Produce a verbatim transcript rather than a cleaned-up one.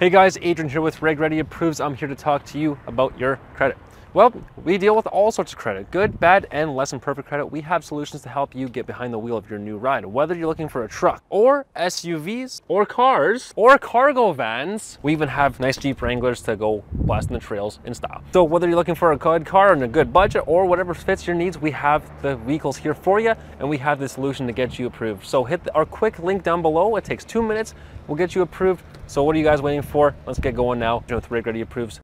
Hey guys, Adrian here with Rig Ready Approves. I'm here to talk to you about your credit. Well, we deal with all sorts of credit, good, bad, and less than perfect credit. We have solutions to help you get behind the wheel of your new ride. Whether you're looking for a truck, or S U Vs, or cars, or cargo vans, we even have nice Jeep Wranglers to go blasting the trails in style. So whether you're looking for a good car and a good budget, or whatever fits your needs, we have the vehicles here for you, and we have the solution to get you approved. So hit our quick link down below. It takes two minutes. We'll get you approved. So what are you guys waiting for? Let's get going now with Rig Ready Approves.